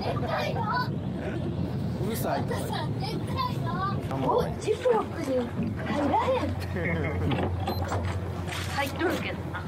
うるさい。お、ジップロックに入らへん。入っとるけどな。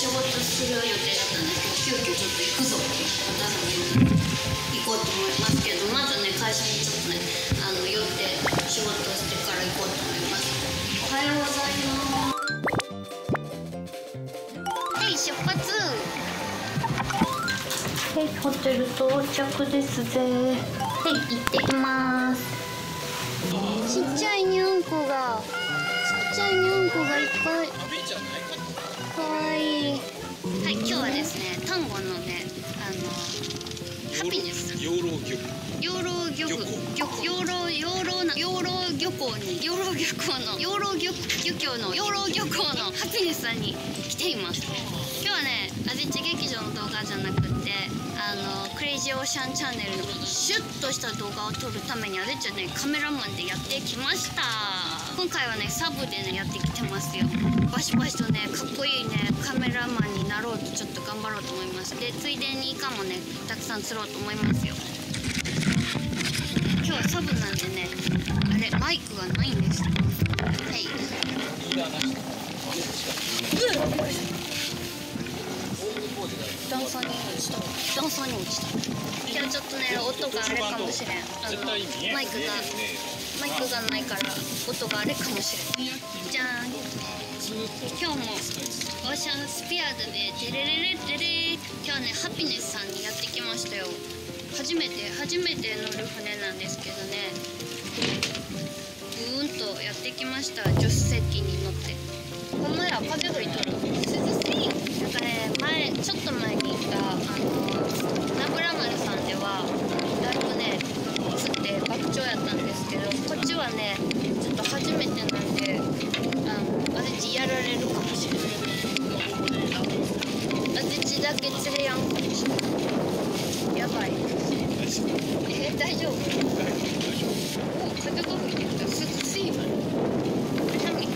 仕事する予定だったんですけど、急遽ちょっと行くぞってお母さんに行こうと思いますけど、まずね、会社にちょっとね、寄って仕事してから行こうと思います。おはようございます。はい、出発。はい、ホテル到着ですぜ。はい、行ってきます。ちっちゃいにゃんこが、ちっちゃいにゃんこがいっぱい、かわいい。はい、今日はですね、丹後のね、ハピネスさん、養老漁港のハピネスさんに来ています。今日はね、あべっち劇場の動画じゃなくて、クレイジーオーシャンチャンネルのシュッとした動画を撮るために、あべっちはね、カメラマンでやってきました。今回はね、サブでね、やってきてますよ。バシバシとね、かっこいいね、カメラマンになろうとちょっと頑張ろうと思います。で、ついでにイカもね、たくさん釣ろうと思いますよ。今日はサブなんでね、あれ、マイクがないんですよ。はい。段差に落ちた。今日ちょっとね、音があれかもしれん。マイクがないから、音があれかもしれん。じゃーん。今日もオーシャンスピアーズで今日ね、ハピネスさんにやってきましたよ。初めて乗る船なんですけどね、ぐーんとやってきました。助手席に乗って。この前は風吹いとる。なんかね、ちょっと前に行ったナブラ丸さんではだいぶね釣って爆釣やったんですけど、こっちはねちょっと初めてなんで、あべっちやられるかもしれない。あべっちだけ釣れやんかもしれない。やばい。大丈夫。お、風が吹いてきた。こ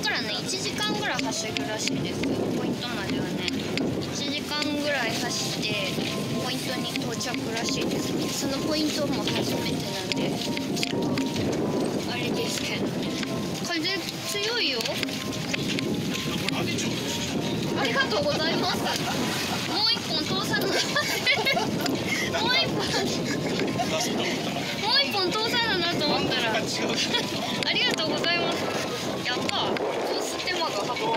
っからね、1時間ぐらい走るらしいです。ポイントまではね、1時間ぐらい走ってポイントに到着らしいです。そのポイントも初めてなんで、ちょっとあれですけど、風強いよ。ありがとうございます。もう1本通さないもう1本通さないなと思ったらありがとうございます。やっぱ吸手間がそうそうそう、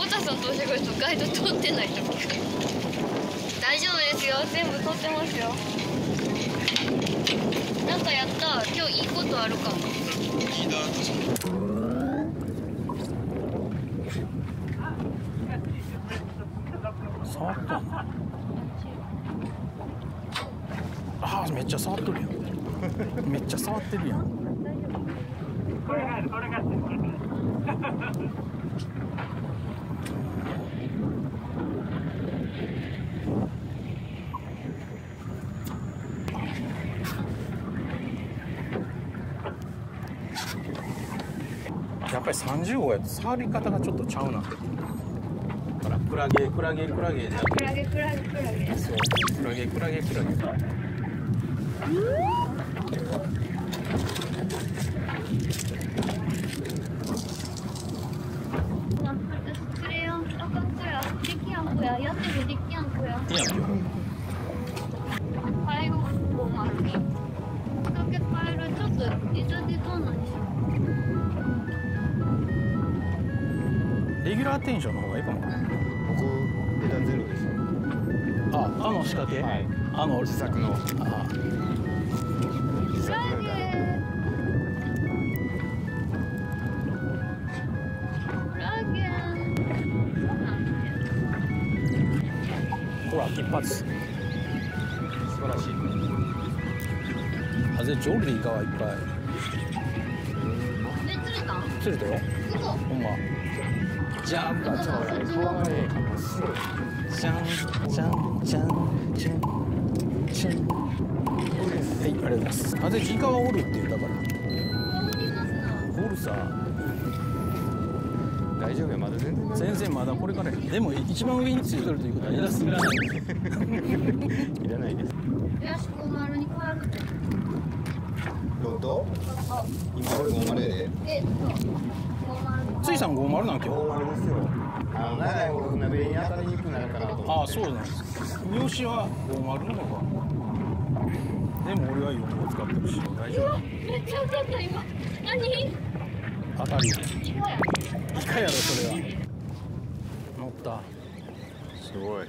太田さん通してくる人、ガイド通ってないと大丈夫ですよ、全部通ってますよ。なんかやった、今日いいことあるかも。いいな、確かに。ああ、めっちゃ触っとるやん。めっちゃ触ってるやん。やっぱり30号やと触り方がちょっとちゃうな。クラゲ。レギュラーテンションの方がいいかもね。僕、値段ゼロです。あ、あの仕掛け。はい、あの自作の。ああ。一発素晴らしい。あでジョルディがいっぱい釣れたよ。ほんまジャンプ。ジャンジャンジャンジャンジャン。はい、ありがとうございます。あでイカはおるっていうだからおるさ。大丈夫よ、まだ全然先生まだこれからでも一番上についてるということはいらないいらないです。よし、こう丸に変わるってどうと今これ50でついさん50なんけよ。50ですよ。あの長いゴルフ鍋に当たりにくくなるかなと思って。ああそうなんです。三好は50なのか。でも俺は4個使ってるし大丈夫。めっちゃ当たった今。何当たりイカやろそれは。乗ったすごい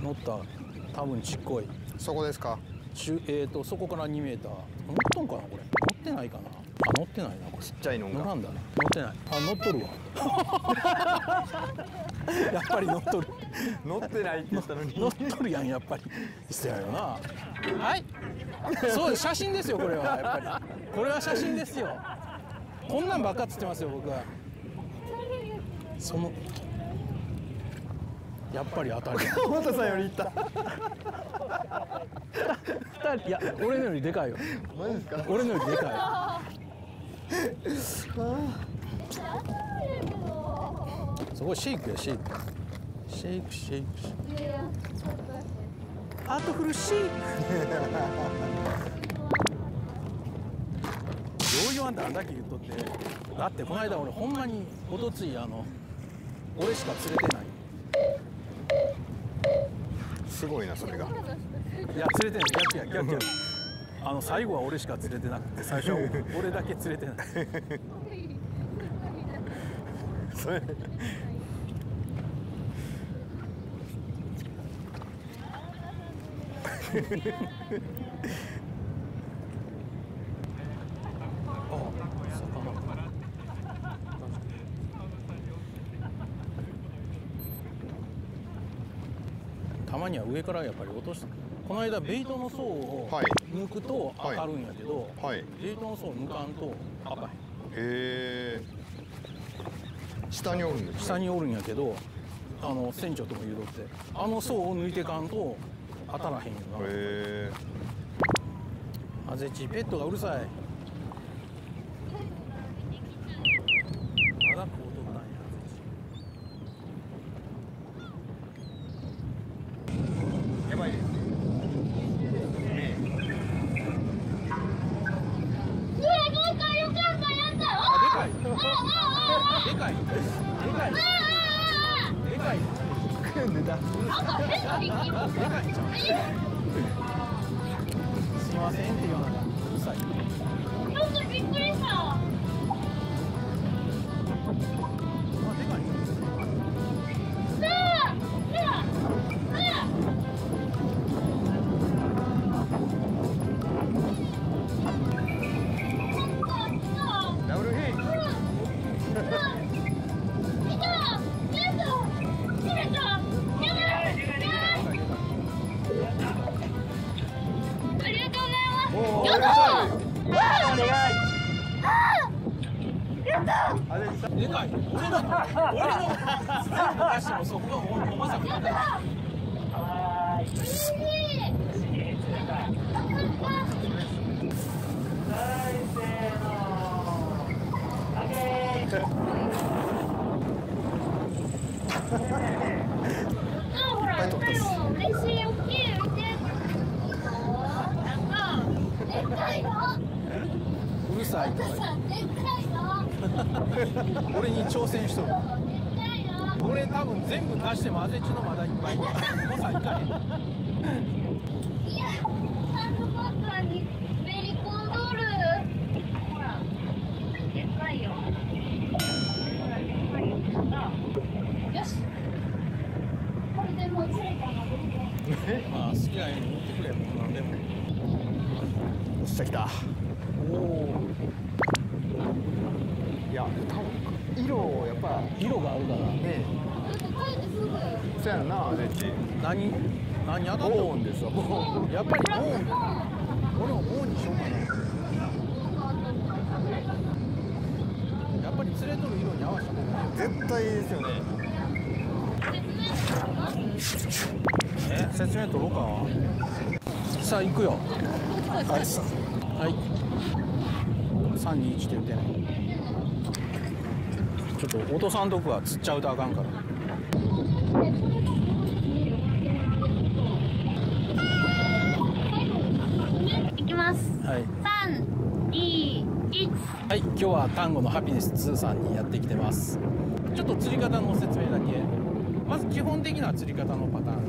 乗った。多分ちっこいそこですか。そこから2メーター。乗っとんかなこれ。乗ってないかな。あ乗ってないなこれ。ちっちゃいのが乗らんだね。乗ってない。あ乗っとるわやっぱり乗っとる乗ってないって言ったのに乗っとるやんやっぱり。せやよなはいそうです写真ですよこれは。やっぱりこれは写真ですよ。こんなんばっかつってますよ僕は。そのやっぱり当たり岡本さんよりいった2人いや俺のよりでかいよ。マジですか。俺のよりでかいすごいシェイクやシェイクシェイクシェイクシェイクアートフルシェイクどういうあんたあんだけ言っとって。だってこの間俺ほんまにおとつい俺しか釣れてない。すごいなそれが。いや釣れてない逆や逆や最後は俺しか釣れてなくて最初は俺だけ釣れてないそれたまには上からやっぱり落として。この間ベイトの層を抜くと当たるんやけど、ベイトの層を抜かんと当たへん。へえ。下におるんですね。下におるんやけど船長とも言うとって層を抜いてかんと当たらへんよな。へえ。アゼチペットがうるさい。俺に挑戦しとる。俺多分全部出してもアゼチのまだいっぱい誤差いかへん。いやサンドバッガーにめり込んどる。ほらでかいよ。よしこれでもう釣れたのでまあ好きなように持ってくれもう何でも。おっしゃ来た。おお色をやっぱ色が合うからね。そうやなアゼチ。何当たったんですよ。やっぱり5の5にしようかな。やっぱり連れとる色に合わせて絶対ですよね。説明取ろうか。さあ行くよ。はい。3、2、1って言ってね。ちょっと落とさんとくは釣っちゃうとあかんから。はい、3、2、1。はい、今日はタンゴのハピネス2さんにやってきてます。ちょっと釣り方の説明だけ。まず基本的な釣り方のパターン。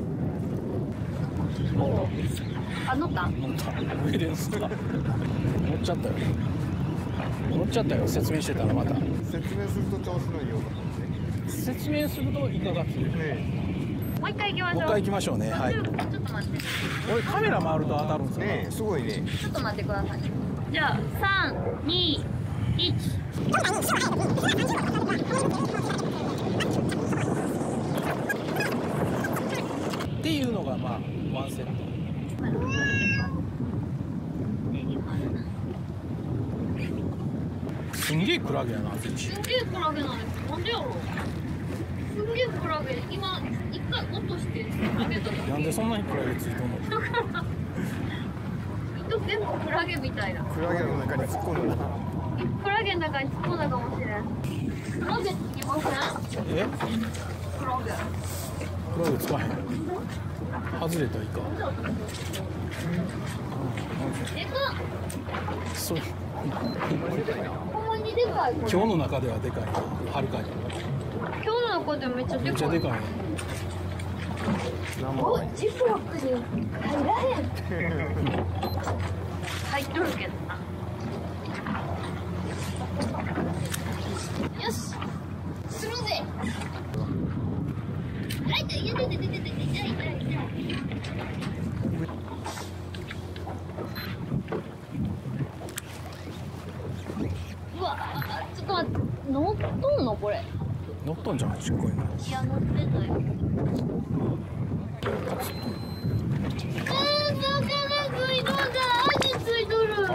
乗った上ですか。乗っちゃったよ。説明してたらまた説明すると調子のいいような。説明するとイカが釣れる、もう一回行きましょう。ね。はい。ちょっと待って。俺カメラ回ると当たるんですよね。すごいね。ちょっと待ってください。じゃあ3、2、1。っていうのがまあワンセット。すんげえクラゲやな。なんでやろ。すんげえクラゲ。今。落としてなんでそんなにクラゲついてんの。糸全部クラゲみたいな。クラゲの中に突っ込んだ。クラゲの中に突っ込んだかもしれない。クラゲつきません。え？クラゲつかへん。外れたイカ。でかっ。そう。ほんまにでかい。今日の中ではでかい。はるかに。今日の中でめっちゃでかい。めっちゃでかい。お、ジップロックに入らへん。入っとるけどな。よし、するぜ。あ、痛い痛い痛い痛い痛い痛い痛い。うわ、ちょっと待って、乗っとんのこれ。乗っとんじゃん、ちっこいな。いや、乗ってないよ。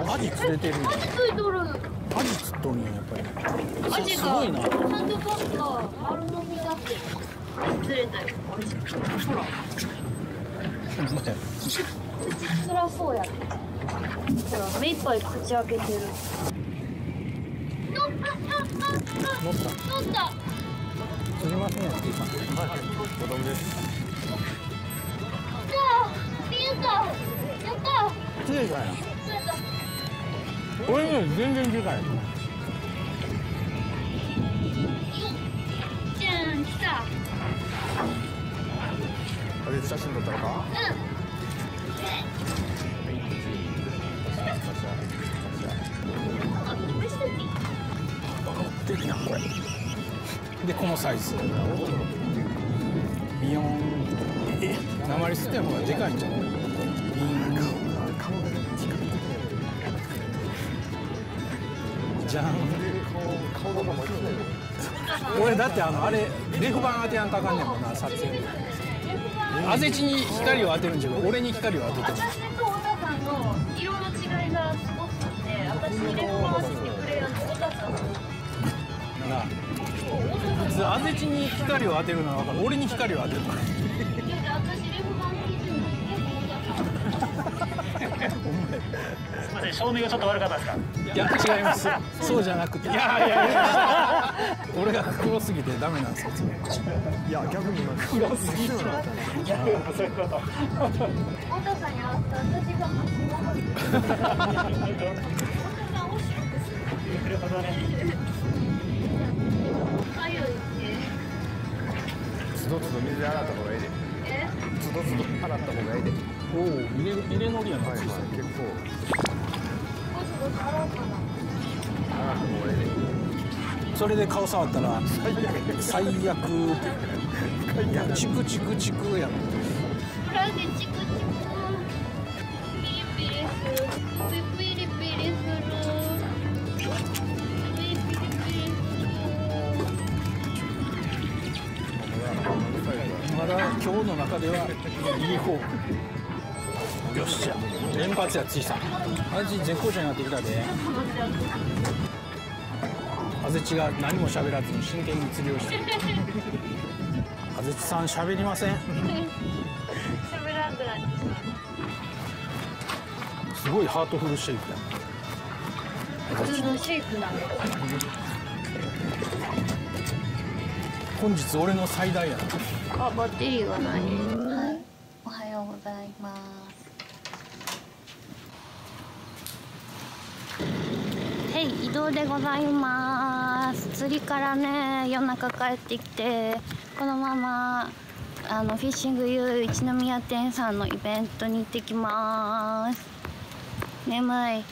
アジ釣れてる。アジ釣っとるね、やっぱり。アジがすごいな。サンドバッグが丸飲みだって釣れたよ。ほら。辛そうや。ほら、目いっぱい口開けてる。乗った。すみません。で、このサイズ。ビヨーン。鉛吸ってる方がでかいんじゃない。ビヨーン。じゃん。俺だってあれレフ板当てやんとあかんねんもんな、撮影。アゼチに光を当てるんじゃけど、俺に光を当ててる。私とお田さんの色の違いがすごくて、私にレフ板を当ててくれやんとお田さんの。普通アゼチに光を当てるのは分かる。俺に光を当てるの。すみません、照明がちょっと悪かったですか。いや違います。そうじゃなくて。いや。俺が黒すぎてダメなんですよ。いや逆に黒すぎて。そういうこと。お父さんに会った私が間違えた。お父さん面白くする。なるほどね。つどつど水で洗った方がいいで。つどつど洗った方がいいで。おお、入れのりやな。はい、結構。洗った方がいいで。それで顔触ったら最悪。いや、チクチクチクや。クラゲチクチク。ピリピリする。ピリピリする。まだ今日の中ではいい方。よっしゃ連発やついさん味絶好調になってきたで。あぜちが何も喋らずに真剣に釣りをしてる。あぜちさん喋りません。喋らんくなってきた。すごいハートフルシェイクだ。普通のシェイクなの。本日俺の最大やな。あ、バッテリーがない。おはようございます。はい、移動でございます。釣りからね、夜中帰ってきて、このままフィッシング U 一宮店さんのイベントに行ってきます。眠い。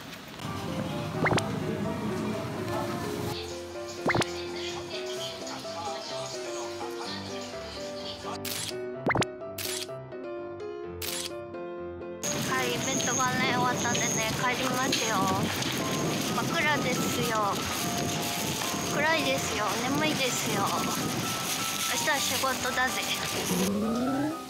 暗いですよ。眠いですよ。明日は仕事だぜ。